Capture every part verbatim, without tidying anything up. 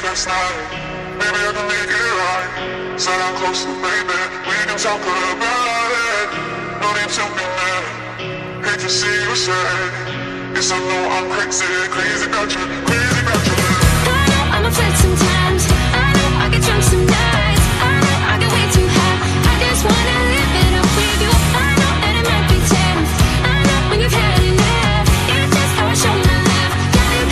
feels tired. Maybe I can make it right. Said I'm close to baby, we can talk about it. No need to be mad, hate to see you sad. Yes, I know I'm crazy, crazy about you, crazy about you. I know I'm afraid sometimes, I know I get drunk some nights, I know I get way too high, I just wanna live it up with you. I know that it might be tense, I know when you've had enough, it's just how I show my love. Yeah, you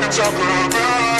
can talk about